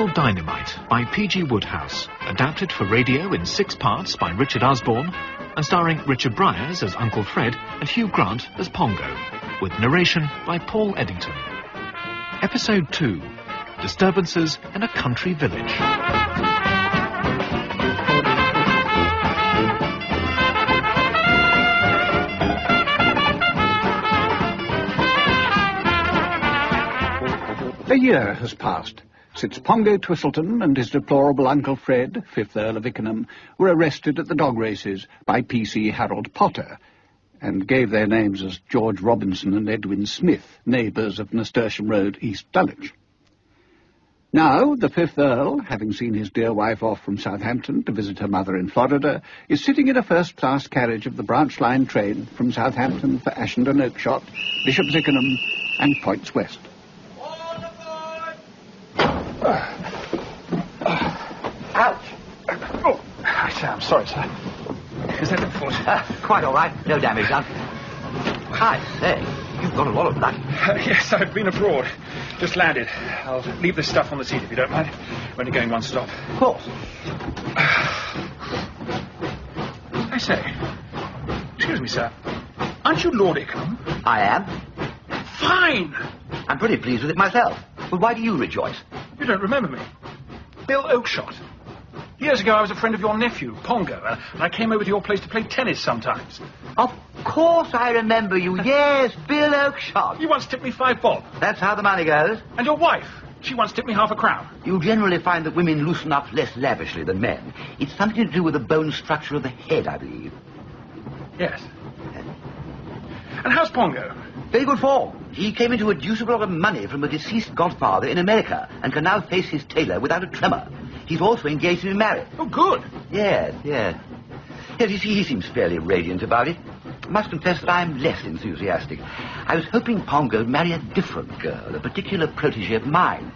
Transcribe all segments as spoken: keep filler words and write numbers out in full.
Uncle Dynamite by P G Wodehouse, adapted for radio in six parts by Richard Usborne and starring Richard Briers as Uncle Fred and Hugh Grant as Pongo, with narration by Paul Eddington. Episode two, Disturbances in a Country Village. A year has passed since Pongo Twistleton and his deplorable Uncle Fred, fifth Earl of Ickenham, were arrested at the dog races by P C Harold Potter, and gave their names as George Robinson and Edwin Smith, neighbours of Nasturtium Road, East Dulwich. Now, the fifth Earl, having seen his dear wife off from Southampton to visit her mother in Florida, is sitting in a first-class carriage of the branch line train from Southampton for Ashenden Oakshott, Bishop's Ickenham, and Points West. Ouch! Oh, I'm sorry, sir. Is that a foot? Uh, quite all right. No damage done. Hi, there. You've got a lot of luck. Uh, yes, I've been abroad. Just landed. I'll leave this stuff on the seat if you don't mind. We're only going one stop. Of course. I say, excuse me, sir. Aren't you Lord Ickenham? I am. Fine! I'm pretty pleased with it myself. Well, why do you rejoice? You don't remember me. Bill Oakshott. Years ago, I was a friend of your nephew, Pongo, uh, and I came over to your place to play tennis sometimes. Of course I remember you. Yes, Bill Oakshott. You once tipped me five bob. That's how the money goes. And your wife. She once tipped me half a crown. You generally find that women loosen up less lavishly than men. It's something to do with the bone structure of the head, I believe. Yes. And how's Pongo? Very good form. He came into a deuce of a lot of money from a deceased godfather in America and can now face his tailor without a tremor. He's also engaged to be married. Oh, good. Yes, yes. Yes, you see, he seems fairly radiant about it. I must confess that I'm less enthusiastic. I was hoping Pongo would marry a different girl, a particular protégé of mine.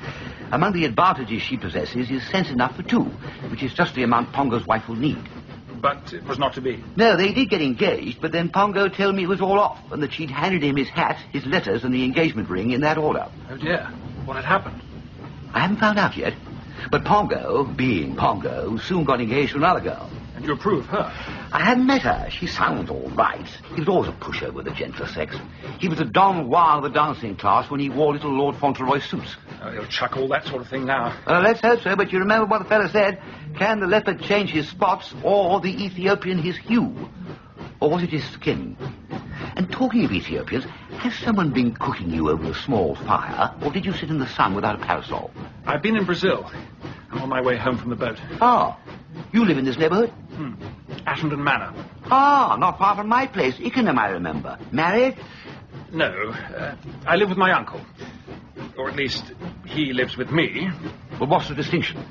Among the advantages she possesses is sense enough for two, which is just the amount Pongo's wife will need. But it was not to be. No, they did get engaged, but then Pongo told me it was all off, and that she'd handed him his hat, his letters, and the engagement ring in that order. Oh, dear. What had happened? I haven't found out yet. But Pongo, being Pongo, soon got engaged to another girl. And you approve her? I hadn't met her. She sounds all right. He was always a pushover with the gentler sex. He was a Don Juan of the dancing class when he wore little Lord Fauntleroy suits. Oh, he'll chuck all that sort of thing now. Well, let's hope so, but you remember what the fellow said. Can the leopard change his spots, or the Ethiopian his hue? Or was it his skin? And talking of Ethiopians, has someone been cooking you over a small fire, or did you sit in the sun without a parasol? I've been in Brazil. I'm on my way home from the boat. Ah, you live in this neighbourhood? Hmm. Ashton Manor. Ah, not far from my place. Ickenham, I remember. Married? No. Uh, I live with my uncle. Or at least, he lives with me. Well, what's the distinction?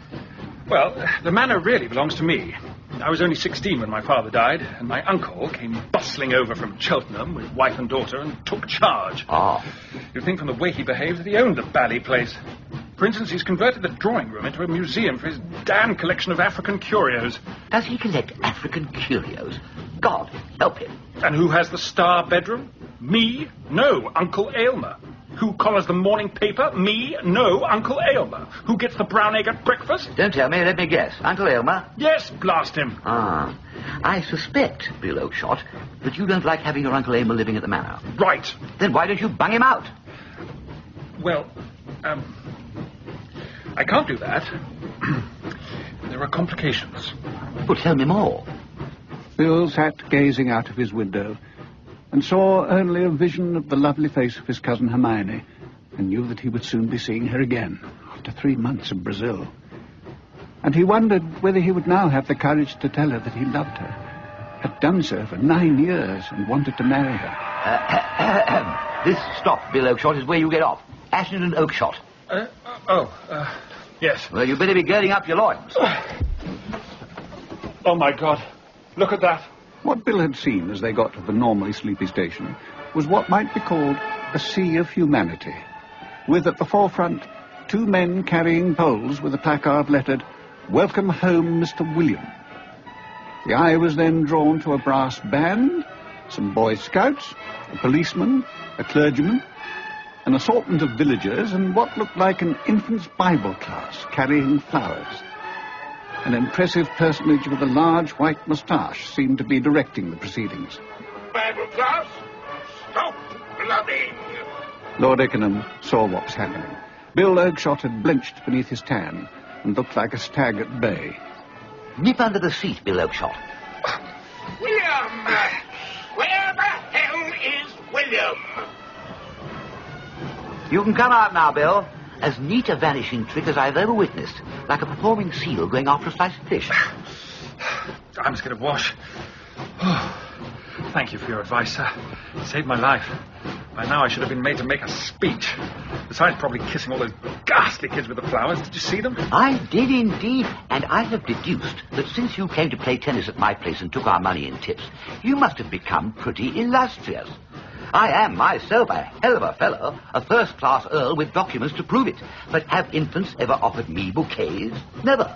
Well, the manor really belongs to me. I was only sixteen when my father died, and my uncle came bustling over from Cheltenham with wife and daughter and took charge. Ah. You'd think from the way he behaved that he owned the bally place. For instance, he's converted the drawing room into a museum for his damn collection of African curios. Does he collect African curios? God, help him. And who has the star bedroom? Me? No, Uncle Aylmer. Who collars the morning paper? Me? No, Uncle Aylmer. Who gets the brown egg at breakfast? Don't tell me, let me guess. Uncle Aylmer? Yes, blast him. Ah, I suspect, Bill Oakshott, that you don't like having your Uncle Aylmer living at the manor. Right. Then why don't you bung him out? Well, um... I can't do that. There are complications. Well, tell me more. Bill sat gazing out of his window and saw only a vision of the lovely face of his cousin Hermione, and knew that he would soon be seeing her again after three months in Brazil. And he wondered whether he would now have the courage to tell her that he loved her, had done so for nine years and wanted to marry her. Uh, this stop, Bill Oakshott, is where you get off. Ashenden Oakshott. Uh, oh, uh, yes. Well, you better be girding up your loins. Oh, my God. Look at that. What Bill had seen as they got to the normally sleepy station was what might be called a sea of humanity, with at the forefront two men carrying poles with a placard lettered, "Welcome home, Mister William." The eye was then drawn to a brass band, some Boy Scouts, a policeman, a clergyman, an assortment of villagers and what looked like an infant's Bible class carrying flowers. An impressive personage with a large white moustache seemed to be directing the proceedings. Bible class, stop blooding! Lord Ickenham saw what was happening. Bill Oakshott had blenched beneath his tan and looked like a stag at bay. Nip under the seat, Bill Oakshott. William! Where the hell is William? You can come out now, Bill. As neat a vanishing trick as I've ever witnessed. Like a performing seal going after a slice of fish. I'm just going to wash. Oh, thank you for your advice, sir. It saved my life. By now I should have been made to make a speech. Besides probably kissing all those ghastly kids with the flowers. Did you see them? I did indeed. And I have deduced that since you came to play tennis at my place and took our money in tips, you must have become pretty illustrious. I am myself a hell of a fellow, a first-class earl with documents to prove it. But have infants ever offered me bouquets? Never.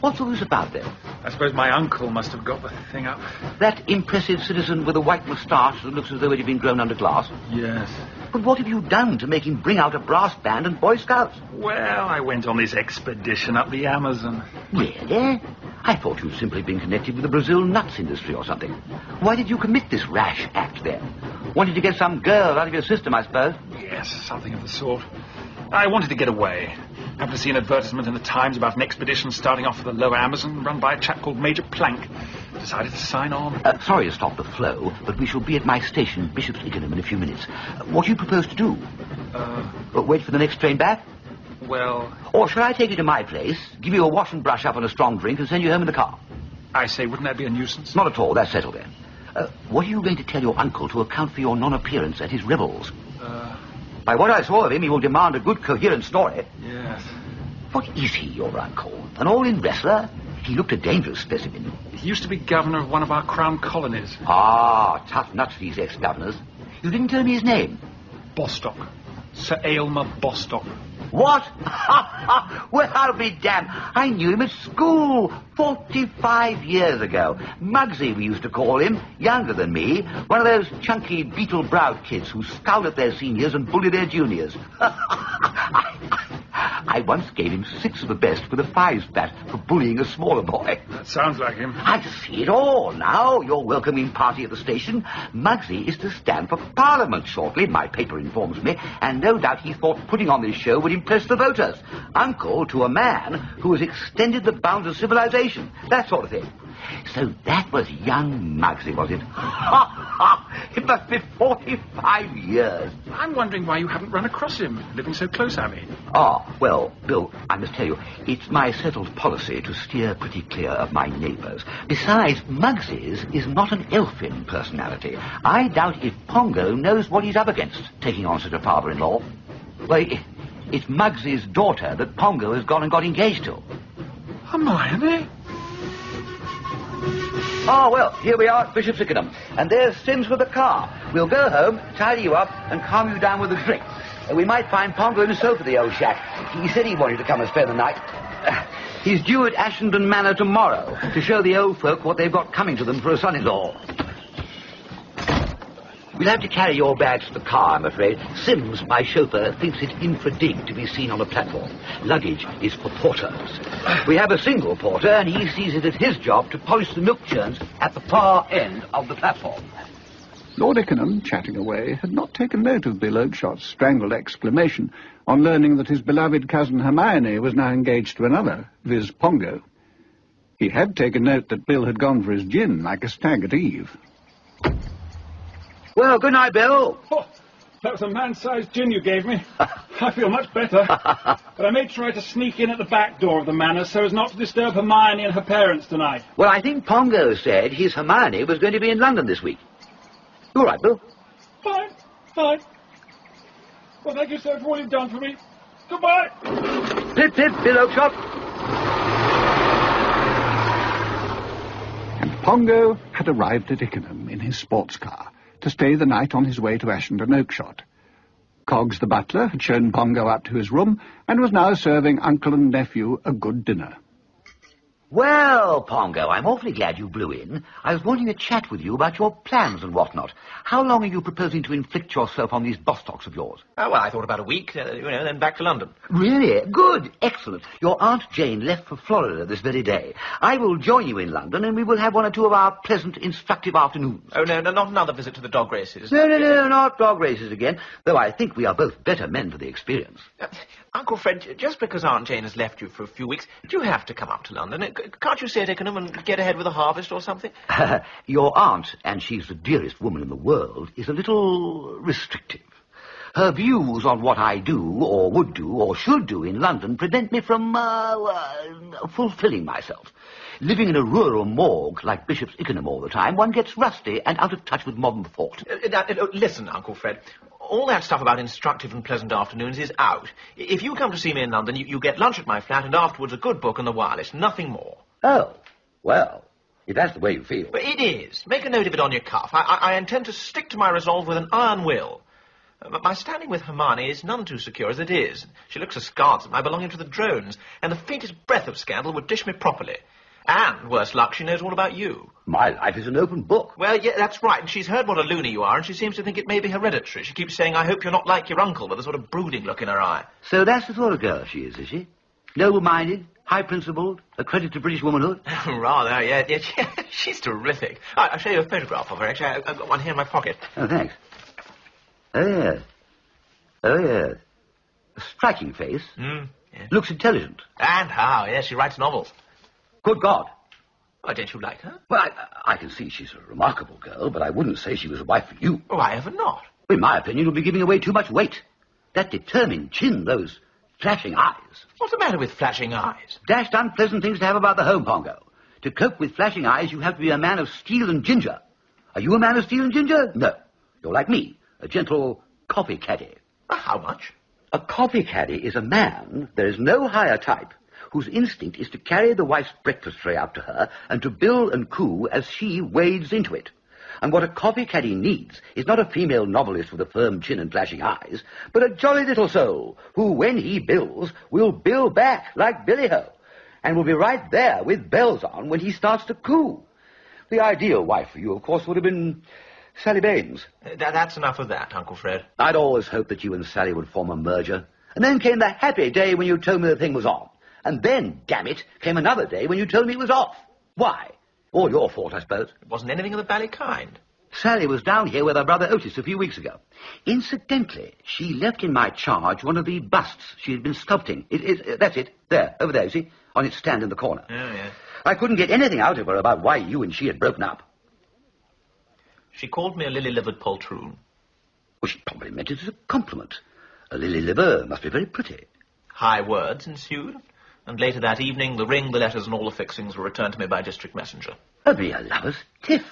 What's all this about, then? I suppose my uncle must have got the thing up. That impressive citizen with a white moustache that looks as though it had been grown under glass? Yes. But what have you done to make him bring out a brass band and Boy Scouts? Well, I went on this expedition up the Amazon. Really? I thought you'd simply been connected with the Brazil nuts industry or something. Why did you commit this rash act then? Wanted to get some girl out of your system, I suppose? Yes, something of the sort. I wanted to get away. Happened to see an advertisement in the Times about an expedition starting off for the Lower Amazon run by a chap called Major Plank. Decided to sign on. Uh, sorry to stop the flow, but we shall be at my station, Bishop's Ickenham, in a few minutes. Uh, what do you propose to do? Uh... uh wait for the next train back? Well... Or shall I take you to my place, give you a wash and brush up and a strong drink and send you home in the car? I say, wouldn't that be a nuisance? Not at all. That's settled then. Uh, what are you going to tell your uncle to account for your non-appearance at his revels? Uh... By what I saw of him, he will demand a good, coherent story. Yes. What is he, your uncle? An all-in wrestler? He looked a dangerous specimen. He used to be governor of one of our crown colonies. Ah, tough nuts, these ex-governors. You didn't tell me his name. Bostock. Sir Aylmer Bostock. What? Well, I'll be damned. I knew him at school forty-five years ago. Muggsy, we used to call him, younger than me. One of those chunky, beetle-browed kids who scowled at their seniors and bullied their juniors. I, I once gave him six of the best with a fives bat for bullying a smaller boy. That sounds like him. I see it all now. Your welcoming party at the station. Muggsy is to stand for Parliament shortly, my paper informs me, and no doubt he thought putting on this show would impress the voters. Uncle to a man who has extended the bounds of civilization. That sort of thing. So that was young Muggsy, was it? It must be forty-five years. I'm wondering why you haven't run across him, living so close, I mean. Ah, well, Bill, I must tell you, it's my settled policy to steer pretty clear of my neighbours. Besides, Muggsy's is not an elfin personality. I doubt if Pongo knows what he's up against, taking on such a father-in-law. Well, it's Muggsy's daughter that Pongo has gone and got engaged to. Hermione? Ah, oh, well, here we are at Bishop's Ickenham. And there's Sims with the car. We'll go home, tidy you up, and calm you down with a drink. Uh, we might find Pongo in a sofa, the old shack. He said he wanted to come and spend the night. Uh, he's due at Ashenden Manor tomorrow to show the old folk what they've got coming to them for a son-in-law. We'll have to carry your bags to the car, I'm afraid. Sims, my chauffeur, thinks it infra-dig to be seen on a platform. Luggage is for porters. We have a single porter, and he sees it as his job to polish the milk churns at the far end of the platform. Lord Ickenham, chatting away, had not taken note of Bill Oakshott's strangled exclamation on learning that his beloved cousin Hermione was now engaged to another, viz. Pongo. He had taken note that Bill had gone for his gin like a stag at eve. Well, good night, Bill. Oh, that was a man-sized gin you gave me. I feel much better. But I made sure to sneak in at the back door of the manor so as not to disturb Hermione and her parents tonight. Well, I think Pongo said his Hermione was going to be in London this week. You all right, Bill? Fine, fine. Well, thank you, sir, for all you've done for me. Goodbye. Pip, pip, Bill Oakshott. And Pongo had arrived at Ickenham in his sports car to stay the night on his way to Ashenden Oakshott. Coggs the butler had shown Pongo up to his room and was now serving uncle and nephew a good dinner. Well, Pongo, I'm awfully glad you blew in. I was wanting a chat with you about your plans and whatnot. How long are you proposing to inflict yourself on these Bostocks of yours? Oh, well, I thought about a week, uh, you know, then back to London. Really? Good. Excellent. Your Aunt Jane left for Florida this very day. I will join you in London, and we will have one or two of our pleasant, instructive afternoons. Oh, no, no, not another visit to the dog races. No, no, no, no, not dog races again, though I think we are both better men for the experience. Uh, Uncle Fred, just because Aunt Jane has left you for a few weeks, do you have to come up to London? It Can't you stay at Ickenham and get ahead with a harvest or something? Uh, your aunt, and she's the dearest woman in the world, is a little restrictive. Her views on what I do, or would do, or should do in London prevent me from uh, uh, fulfilling myself. Living in a rural morgue like Bishop's Ickenham all the time, one gets rusty and out of touch with modern thought. Uh, uh, listen, Uncle Fred, all that stuff about instructive and pleasant afternoons is out. If you come to see me in London, you, you get lunch at my flat and afterwards a good book and the wireless, nothing more. Oh, well, if that's the way you feel. Well, it is. Make a note of it on your cuff. I, I, I intend to stick to my resolve with an iron will. But my standing with Hermione is none too secure as it is. She looks askance at my belonging to the drones, and the faintest breath of scandal would dish me properly. And, worse luck, she knows all about you. My life is an open book. Well, yeah, that's right, and she's heard what a loony you are, and she seems to think it may be hereditary. She keeps saying, I hope you're not like your uncle, with a sort of brooding look in her eye. So that's the sort of girl she is, is she? Noble-minded, high-principled, a credit to British womanhood? Rather, yeah, yeah, she, she's terrific. Right, I'll show you a photograph of her. Actually, I, I've got one here in my pocket. Oh, thanks. Oh, yes. Oh, yes. A striking face. Mm, yes. Looks intelligent. And how, yes, she writes novels. Good God. Why, don't you like her? Well, I, I can see she's a remarkable girl, but I wouldn't say she was a wife for you. Oh, I ever not. In my opinion, you'll be giving away too much weight. That determined chin, those flashing eyes. What's the matter with flashing eyes? Dashed unpleasant things to have about the home, Pongo. To cope with flashing eyes, you have to be a man of steel and ginger. Are you a man of steel and ginger? No. You're like me, a gentle coffee caddy. Uh, how much? A coffee caddy is a man, there is no higher type, whose instinct is to carry the wife's breakfast tray out to her and to bill and coo as she wades into it. And what a coffee caddy needs is not a female novelist with a firm chin and flashing eyes, but a jolly little soul who, when he bills, will bill back like Billy Ho and will be right there with bells on when he starts to coo. The ideal wife for you, of course, would have been Sally Baines. Uh, that, that's enough of that, Uncle Fred. I'd always hoped that you and Sally would form a merger. And then came the happy day when you told me the thing was on. And then, damn it, came another day when you told me it was off. Why? All your fault, I suppose. It wasn't anything of the bally kind. Sally was down here with her brother Otis a few weeks ago. Incidentally, she left in my charge one of the busts she had been sculpting. It, it, that's it. There, over there, you see? On its stand in the corner. Oh, yeah. I couldn't get anything out of her about why you and she had broken up. She called me a lily-livered poltroon. Well, she probably meant it as a compliment. A lily-liver must be very pretty. High words ensued. And later that evening, the ring, the letters, and all the fixings were returned to me by district messenger. That'd be a lover's tiff.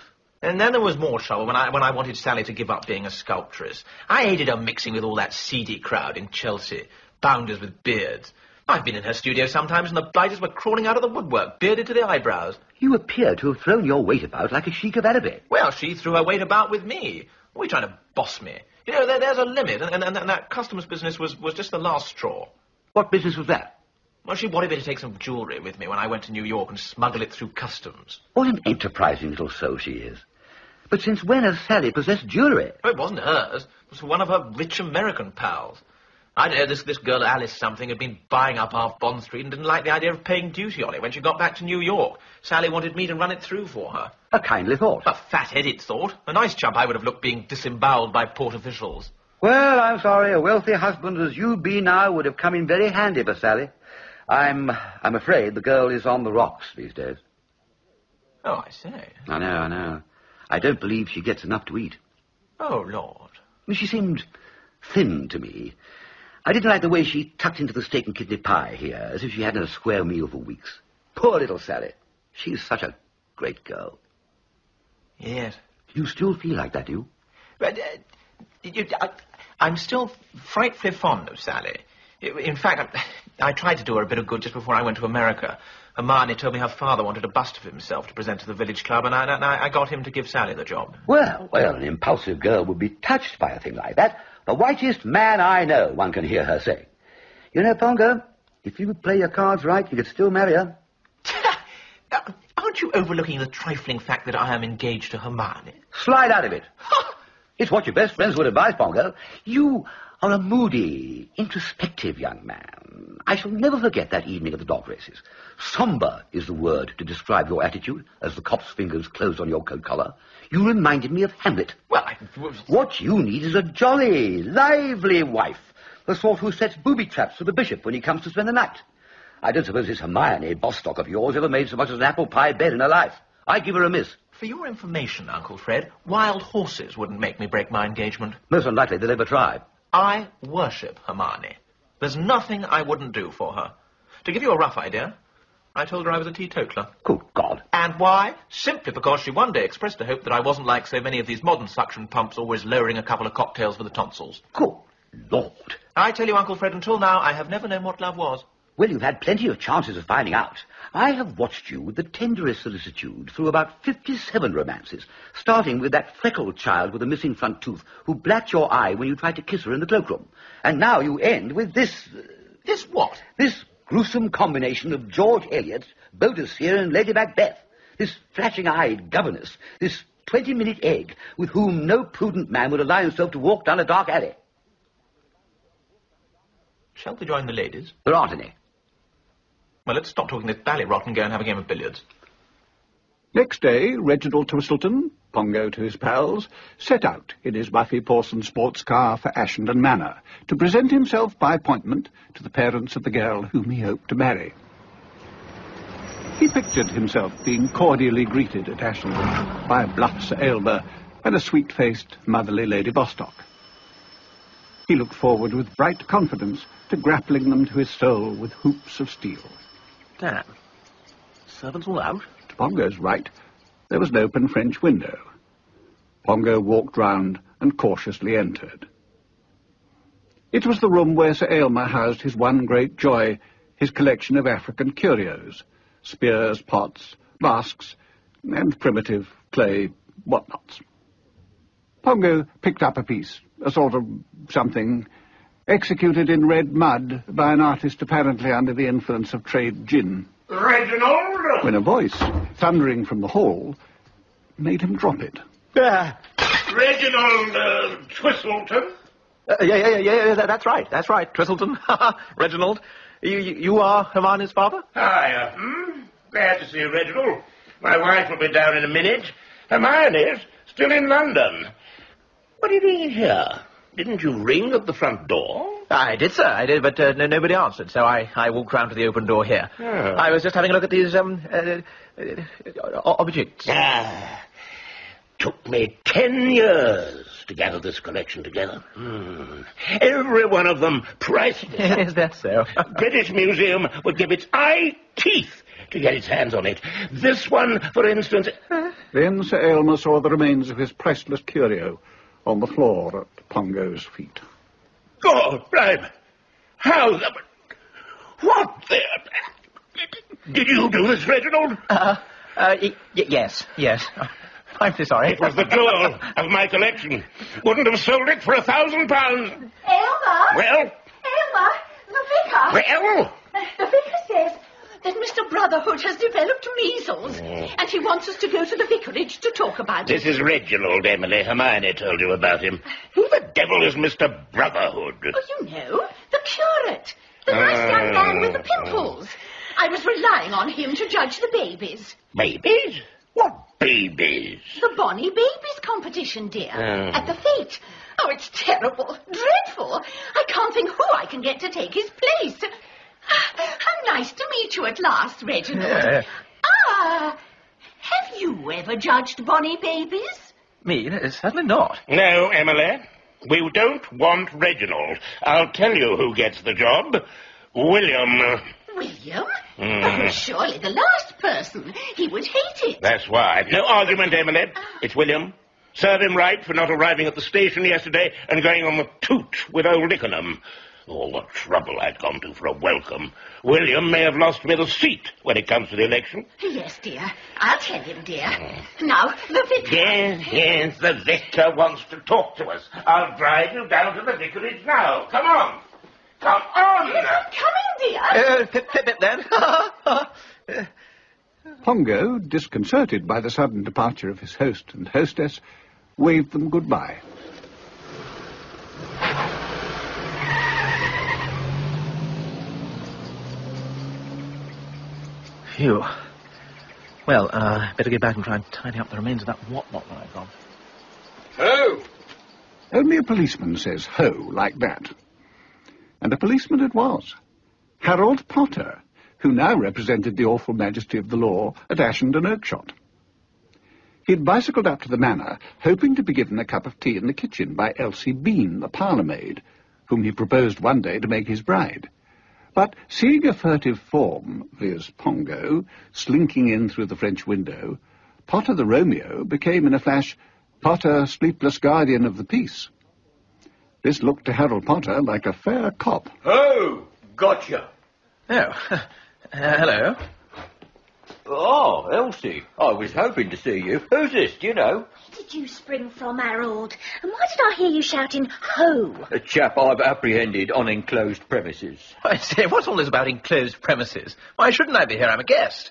And then there was more trouble when I when I wanted Sally to give up being a sculptress. I hated her mixing with all that seedy crowd in Chelsea, bounders with beards. I've been in her studio sometimes, and the blighters were crawling out of the woodwork, bearded to the eyebrows. You appear to have thrown your weight about like a sheik of Araby. Well, she threw her weight about with me. Were you trying to boss me? You know, there, there's a limit, and, and, and that customs business was, was just the last straw. What business was that? Well, she wanted me to take some jewellery with me when I went to New York and smuggle it through customs. What an enterprising little soul she is. But since when has Sally possessed jewellery? Well, it wasn't hers. It was one of her rich American pals. I know this, this girl Alice something had been buying up half Bond Street and didn't like the idea of paying duty on it when she got back to New York. Sally wanted me to run it through for her. A kindly thought. A fat-headed thought. A nice chump I would have looked being disemboweled by port officials. Well, I'm sorry. A wealthy husband as you be now would have come in very handy for Sally. I'm... I'm afraid the girl is on the rocks these days. Oh, I say. I know, I know. I don't believe she gets enough to eat. Oh, Lord. She seemed thin to me. I didn't like the way she tucked into the steak and kidney pie here, as if she hadn't had a square meal for weeks. Poor little Sally. She's such a great girl. Yes. You still feel like that, do you? But, uh, you I, I'm still frightfully fond of Sally. In fact, I tried to do her a bit of good just before I went to America. Hermione told me her father wanted a bust of himself to present to the village club, and I, and I got him to give Sally the job. Well, well, an impulsive girl would be touched by a thing like that. The whitest man I know, one can hear her say. You know, Pongo, if you would play your cards right, you could still marry her. Aren't you overlooking the trifling fact that I am engaged to Hermione? Slide out of it. Ha! It's what your best friends would advise, Pongo. You are a moody, introspective young man. I shall never forget that evening at the dog races. Somber is the word to describe your attitude as the cop's fingers closed on your coat collar. You reminded me of Hamlet. Well, I... What you need is a jolly, lively wife. The sort who sets booby traps for the bishop when he comes to spend the night. I don't suppose this Hermione Bostock of yours ever made so much as an apple pie bed in her life. I give her a miss. For your information, Uncle Fred, wild horses wouldn't make me break my engagement. Most unlikely they'll ever try. I worship Hermione. There's nothing I wouldn't do for her. To give you a rough idea, I told her I was a teetotaler. Good God. And why? Simply because she one day expressed a hope that I wasn't like so many of these modern suction pumps always lowering a couple of cocktails for the tonsils. Good Lord. I tell you, Uncle Fred, until now, I have never known what love was. Well, you've had plenty of chances of finding out. I have watched you with the tenderest solicitude through about fifty-seven romances, starting with that freckled child with a missing front tooth who blacked your eye when you tried to kiss her in the cloakroom. And now you end with this... Uh, this what? This gruesome combination of George Eliot, Boadicea and Lady Macbeth, this flashing-eyed governess, this twenty-minute egg with whom no prudent man would allow himself to walk down a dark alley. Shall we join the ladies? There aren't any. Well, let's stop talking this bally rot and go and have a game of billiards. Next day, Reginald Twistleton, Pongo to his pals, set out in his Buffy Pawson sports car for Ashenden Manor to present himself by appointment to the parents of the girl whom he hoped to marry. He pictured himself being cordially greeted at Ashenden by a bluff Sir Aylmer and a sweet-faced, motherly Lady Bostock. He looked forward with bright confidence to grappling them to his soul with hoops of steel. Damn. Servants all out? To Pongo's right, there was an open French window. Pongo walked round and cautiously entered. It was the room where Sir Aylmer housed his one great joy, his collection of African curios, spears, pots, masks, and primitive clay whatnots. Pongo picked up a piece, a sort of something... executed in red mud by an artist apparently under the influence of trade gin. Reginald! When a voice, thundering from the hall, made him drop it. Ah. Reginald uh, Twistleton? Uh, yeah, yeah, yeah, yeah, that's right, that's right, Twistleton. Reginald, you, you are Hermione's father? Hiya. Hmm? Glad to see you, Reginald. My wife will be down in a minute. Hermione's still in London. What are you doing here? Didn't you ring at the front door? I did, sir, I did, but uh, no, nobody answered, so I, I walked round to the open door here. Oh. I was just having a look at these, um, uh, uh, objects. Ah, took me ten years to gather this collection together. Hmm. Every one of them priceless. Is that so? British Museum would give its eye teeth to get its hands on it. This one, for instance... Then Sir Aylmer saw the remains of his priceless curio on the floor at Pongo's feet. God, blimey! How the... What the... Did you do this, Reginald? Uh, uh, y yes, yes. I'm so sorry. It was the jewel of my collection. Wouldn't have sold it for a thousand pounds. Aylmer? Well? Aylmer, the vicar... Well? Uh, the vicar says... that Mister Brotherhood has developed measles, mm. and he wants us to go to the vicarage to talk about this it. This is Reginald, Emily. Hermione told you about him. Who the devil is Mister Brotherhood? Oh, you know, the curate, the uh, nice young man with the pimples. Uh, I was relying on him to judge the babies. Babies? What babies? The Bonnie Babies competition, dear, oh. at the fete. Oh, it's terrible, dreadful. I can't think who I can get to take his place. How nice to meet you at last, Reginald. Yeah. Ah, have you ever judged Bonnie Babies? Me? Certainly not. No, Emily. We don't want Reginald. I'll tell you who gets the job. William. William? Mm. Oh, surely the last person. He would hate it. That's why. No argument, Emily. It's William. Serve him right for not arriving at the station yesterday and going on the toot with old Ickenham. All the trouble I'd gone to for a welcome. William may have lost me the seat when it comes to the election. Yes, dear. I'll tell him, dear. Mm. Now, the vicar... Yes, yes, the vicar wants to talk to us. I'll drive you down to the vicarage now. Come on. Come on. Yes, I'm coming, dear. Uh, pip, pip it, then. Pongo, disconcerted by the sudden departure of his host and hostess, waved them goodbye. Phew. Well, uh, better get back and try and tidy up the remains of that whatnot that I've got. Ho! Only a policeman says ho like that. And a policeman it was. Harold Potter, who now represented the awful majesty of the law at Ashenden Oakshott. He'd bicycled up to the manor, hoping to be given a cup of tea in the kitchen by Elsie Bean, the parlour-maid, whom he proposed one day to make his bride. But seeing a furtive form, viz. Pongo, slinking in through the French window, Potter the Romeo became in a flash Potter, sleepless guardian of the peace. This looked to Harold Potter like a fair cop. Oh, gotcha. Oh, uh, hello. Oh, Elsie, I was hoping to see you. Who's this, do you know? Did you spring from, Harold? And why did I hear you shouting, ho? A chap I've apprehended on enclosed premises. I say, what's all this about enclosed premises? Why shouldn't I be here? I'm a guest.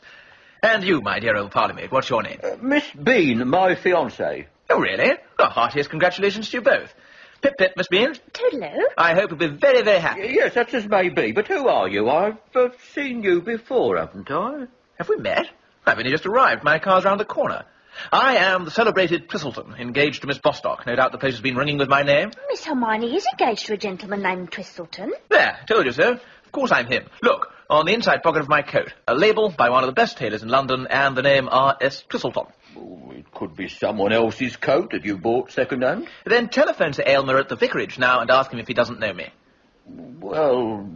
And you, my dear old parlourmaid, what's your name? Uh, Miss Bean, my fiancée. Oh, really? Well, heartiest congratulations to you both. Pip-pip, Miss Bean. Toodaloo. I hope you'll be very, very happy. Y yes, that's as may be. But who are you? I've uh, seen you before, haven't I? Have we met? I've only just arrived. My car's round the corner. I am the celebrated Twistleton, engaged to Miss Bostock. No doubt the place has been ringing with my name. Miss Hermione is engaged to a gentleman named Twistleton. There, told you so. Of course I'm him. Look, on the inside pocket of my coat, a label by one of the best tailors in London, and the name R S Twistleton. Oh, it could be someone else's coat that you bought second-hand. Then telephone Sir Aylmer at the vicarage now and ask him if he doesn't know me. Well,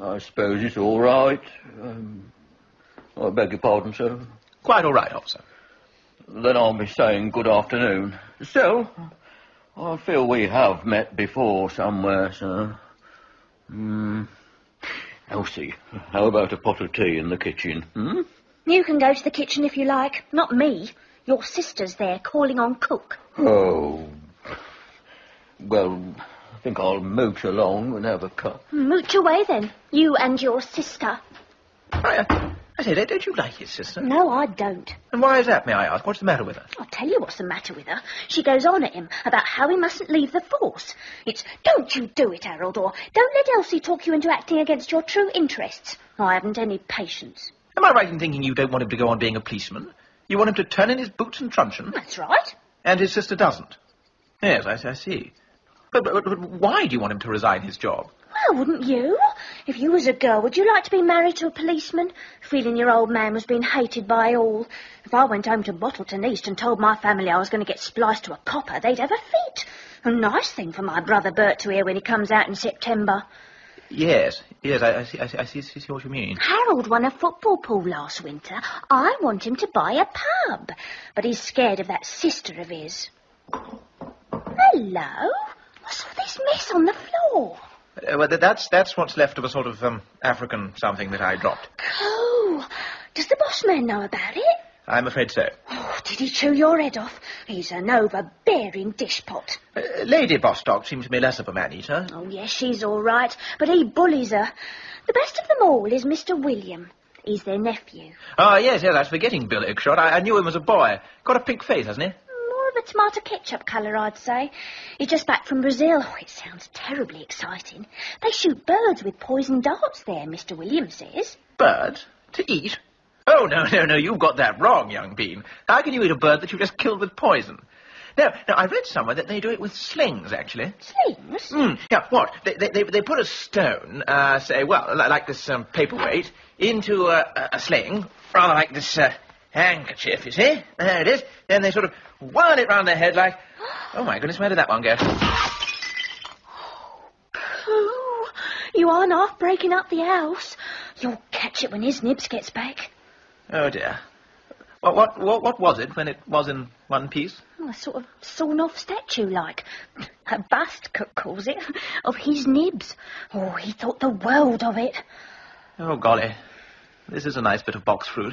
I suppose it's all right. Um... I beg your pardon, sir. Quite all right, officer. Then I'll be saying good afternoon. So, I feel we have met before somewhere, sir. Mm. Elsie, how about a pot of tea in the kitchen, hmm? You can go to the kitchen if you like. Not me. Your sister's there, calling on cook. Oh. Well, I think I'll mooch along and have a cup. Mooch away, then. You and your sister. Hiya. I say, don't you like his sister? No, I don't. And why is that, may I ask? What's the matter with her? I'll tell you what's the matter with her. She goes on at him about how he mustn't leave the force. It's, don't you do it, Harold, or don't let Elsie talk you into acting against your true interests. I haven't any patience. Am I right in thinking you don't want him to go on being a policeman? You want him to turn in his boots and truncheon? That's right. And his sister doesn't? Yes, I, I see. But, but, but why do you want him to resign his job? Well, wouldn't you? If you was a girl, would you like to be married to a policeman? Feeling your old man was being hated by all. If I went home to Bottleton East and told my family I was going to get spliced to a copper, they'd have a fit. A nice thing for my brother Bert to hear when he comes out in September. Yes, yes, I, I, see, I, see, I see, see what you mean. Harold won a football pool last winter. I want him to buy a pub. But he's scared of that sister of his. Hello? What's all this mess on the floor? Uh, well, that's, that's what's left of a sort of um, African something that I dropped. Oh, does the boss man know about it? I'm afraid so. Oh, did he chew your head off? He's an overbearing dishpot. Uh, Lady Bostock seems to me less of a man-eater. Oh, yes, she's all right, but he bullies her. The best of them all is Mister William. He's their nephew. Ah, yes, yes, I was forgetting Bill Oakshott. I, I knew him as a boy. Got a pink face, hasn't he? A tomato ketchup colour, I'd say. He's just back from Brazil. Oh, it sounds terribly exciting. They shoot birds with poison darts there, Mister Williams says. Birds? To eat? Oh, no, no, no, you've got that wrong, young Bean. How can you eat a bird that you just killed with poison? No, no, I read somewhere that they do it with slings, actually. Slings? Mm, yeah, what? They, they, they put a stone, uh, say, well, like this um, paperweight, into a, a sling, rather like this... Uh, handkerchief, you see? There it is. Then they sort of whirl it round their head like... Oh, my goodness, where did that one go? Pooh! You aren't half breaking up the house. You'll catch it when his nibs gets back. Oh, dear. What, what, what, what was it when it was in one piece? Oh, a sort of sawn-off statue-like. A bust, Cook calls it, of his nibs. Oh, he thought the world of it. Oh, golly. This is a nice bit of box fruit.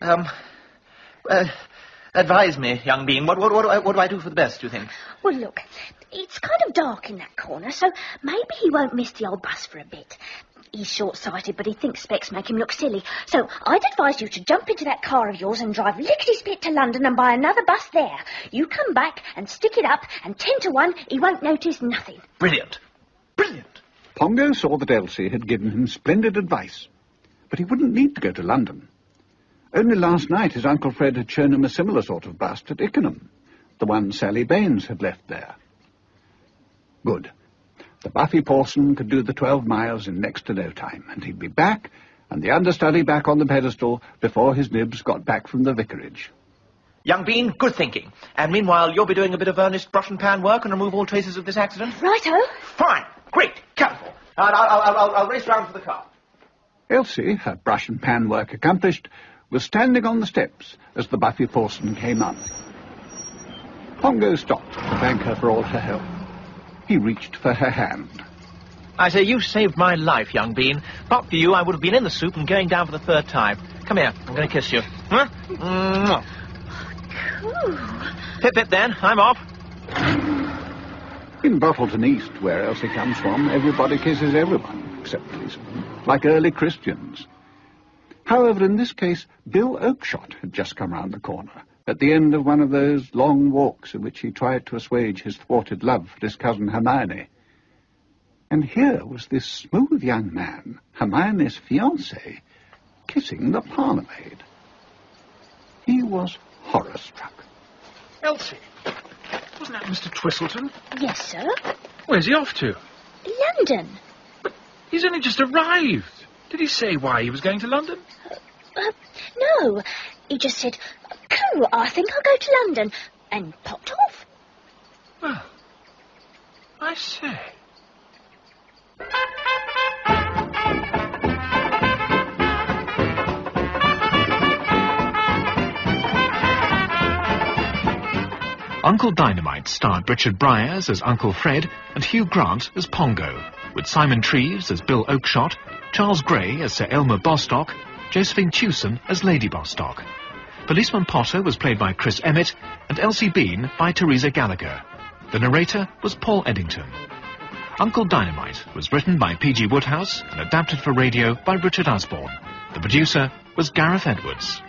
Um, uh, Advise me, young Bean, what, what, what, do I, what do I do for the best, do you think? Well, look, it's kind of dark in that corner, so maybe he won't miss the old bus for a bit. He's short-sighted, but he thinks specs make him look silly. So I'd advise you to jump into that car of yours and drive lickety-split to London and buy another bus there. You come back and stick it up, and ten to one, he won't notice nothing. Brilliant. Brilliant. Pongo saw that Elsie had given him splendid advice, but he wouldn't need to go to London. Only last night his Uncle Fred had shown him a similar sort of bust at Ickenham, the one Sally Baines had left there. Good. The Buffy Pawson could do the twelve miles in next to no time, and he'd be back, and the understudy back on the pedestal, before his nibs got back from the vicarage. Young Bean, good thinking. And meanwhile, you'll be doing a bit of earnest brush and pan work and remove all traces of this accident? Righto. Fine. Great. Careful. I'll, I'll, I'll, I'll race round for the car. Elsie, her brush and pan work accomplished, was standing on the steps as the Buffy Pawson came up. Pongo stopped to thank her for all her help. He reached for her hand. I say, you saved my life, young Bean. But for you, I would have been in the soup and going down for the third time. Come here, I'm going to kiss you. Huh? Mwah. Cool. Pip, pip, then. I'm off. In Bottleton East, where Elsie comes from, everybody kisses everyone, except policemen, like early Christians. However, in this case, Bill Oakshott had just come round the corner, at the end of one of those long walks in which he tried to assuage his thwarted love for his cousin Hermione. And here was this smooth young man, Hermione's fiancé, kissing the parlour maid. He was horror-struck. Elsie, wasn't that Mister Twistleton? Yes, sir. Where's he off to? London. But he's only just arrived. Did he say why he was going to London? Uh, uh, no, he just said... Oh, I think I'll go to London, and popped off. Well, I say. Uncle Dynamite starred Richard Briers as Uncle Fred and Hugh Grant as Pongo, with Simon Treves as Bill Oakshott, Charles Gray as Sir Aylmer Bostock, Josephine Tewson as Lady Bostock. Policeman Potter was played by Chris Emmett and Elsie Bean by Teresa Gallagher. The narrator was Paul Eddington. Uncle Dynamite was written by P G Wodehouse and adapted for radio by Richard Usborne. The producer was Gareth Edwards.